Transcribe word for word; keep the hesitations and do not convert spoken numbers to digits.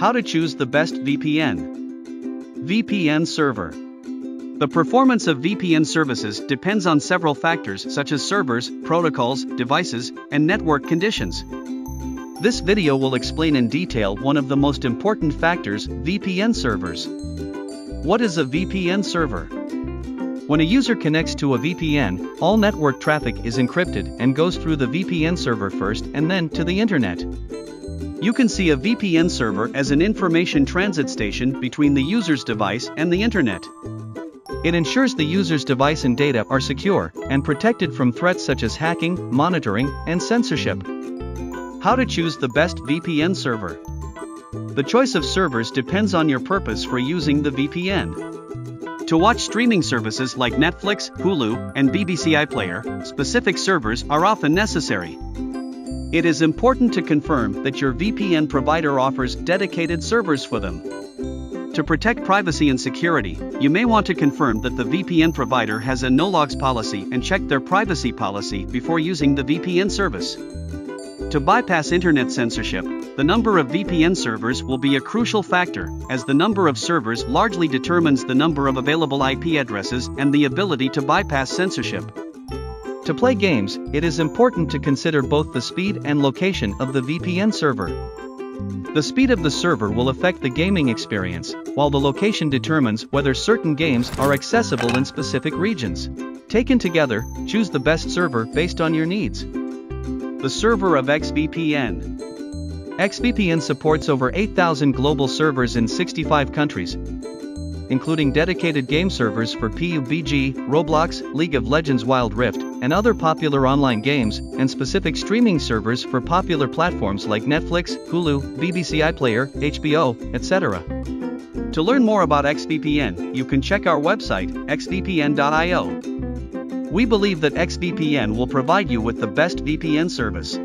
How to choose the best V P N. V P N server. The performance of V P N services depends on several factors such as servers, protocols, devices, and network conditions. This video will explain in detail one of the most important factors, V P N servers. What is a V P N server? When a user connects to a V P N, all network traffic is encrypted and goes through the V P N server first and then to the internet. You can see a V P N server as an information transit station between the user's device and the internet. It ensures the user's device and data are secure and protected from threats such as hacking, monitoring, and censorship. How to choose the best V P N server? The choice of servers depends on your purpose for using the V P N. To watch streaming services like Netflix, Hulu, and B B C iPlayer, specific servers are often necessary. It is important to confirm that your V P N provider offers dedicated servers for them. To protect privacy and security, you may want to confirm that the V P N provider has a no-logs policy and check their privacy policy before using the V P N service. To bypass internet censorship, the number of V P N servers will be a crucial factor, as the number of servers largely determines the number of available I P addresses and the ability to bypass censorship. To play games, it is important to consider both the speed and location of the V P N server. The speed of the server will affect the gaming experience, while the location determines whether certain games are accessible in specific regions. Taken together, choose the best server based on your needs. The server of X V P N. X V P N supports over eight thousand global servers in sixty-five countries, including dedicated game servers for P U B G, Roblox, League of Legends, Wild Rift, and other popular online games, and specific streaming servers for popular platforms like Netflix, Hulu, B B C iPlayer, H B O, et cetera. To learn more about X V P N, you can check our website, x v p n dot i o. We believe that X V P N will provide you with the best V P N service.